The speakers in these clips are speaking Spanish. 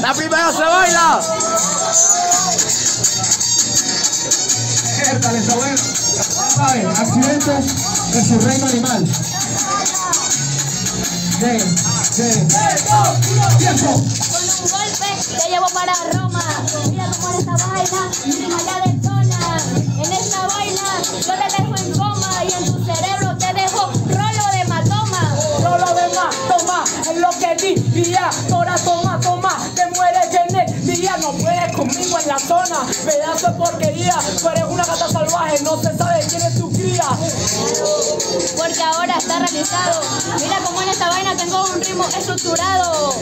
La primera se baila. Bueno. Accidentes de su Reino Animal. Tiempo. Con un golpe te llevo para Roma. Mira cómo es esta vaina, sin allá de zona. En esta vaina yo te dejo en coma y en tu cerebro te dejo rollo de matoma. Rollo de matoma es lo que diría. Ahora toma, te mueres en el día. No puedes conmigo en la zona, pedazo de porquería. Tú eres una gata salvaje, no se sabe quién es tu cría. Porque ahora está realizado. Mira cómo en esta vaina tengo un ritmo estructurado.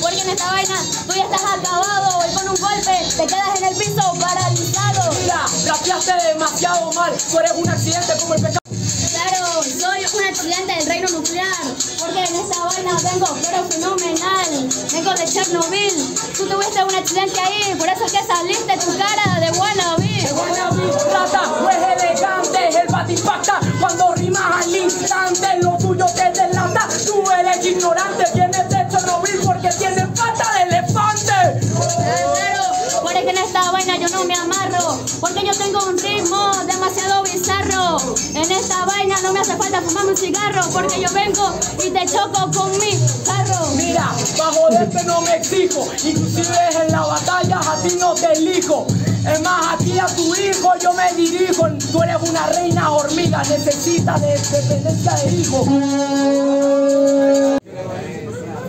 Porque en esta vaina tú ya estás acabado. Y con un golpe te quedas en el piso paralizado. Mira, rapeaste demasiado mal. Tú eres un accidente como el pecado. Claro, soy un accidente del reino nuclear. Porque en esta vaina vengo, pero fenomenal. Vengo de Chernobyl. Tú tuviste un accidente ahí. Por eso es que saliste tu cara de wannabe. El wannabe trata, pues elegante. El bat impacta cuando rimas al instante. Lo tuyo te delata. Tú eres ignorante. Vienes de Chernobyl porque tienes pata de elefante. Claro, porque en esta vaina yo no me amarro. Porque yo tengo un ritmo demasiado bizarro. En esta vaina no me hace falta fumarme un cigarro. Porque yo vengo y te choco con mi carro. Mira, bajo de este no me exijo. Inclusive en la batalla a ti no te elijo. Es más, a ti a tu hijo yo me dirijo. Tú eres una reina hormiga. Necesitas de dependencia de hijo.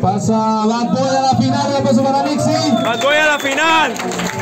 Pasa la polla a la final. La paso para Mixi. La polla a la final.